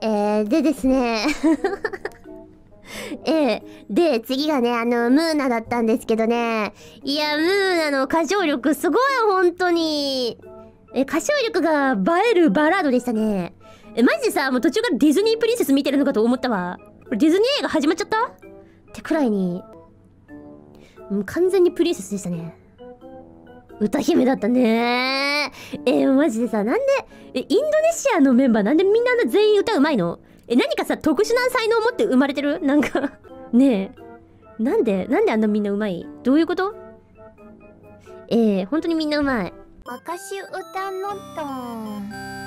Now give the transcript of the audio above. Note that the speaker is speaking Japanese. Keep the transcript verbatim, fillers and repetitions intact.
えー、でですねえー、で次がねあのムーナだったんですけどね、いやムーナの歌唱力すごい本当に、え歌唱力が映えるバラードでしたね。えマジでさ、もう途中からディズニープリンセス見てるのかと思ったわ。これディズニー映画始まっちゃったってくらいに、もう完全にプリンセスでしたね。歌姫だったねー。えー、マジでさ、なんで、え、インドネシアのメンバーなんでみんな全員歌うまいの？え、何かさ、特殊な才能を持って生まれてる？なんか、ねえ。なんで、なんであんなみんなうまい？どういうこと？えー、本当にみんなうまい。私歌のと。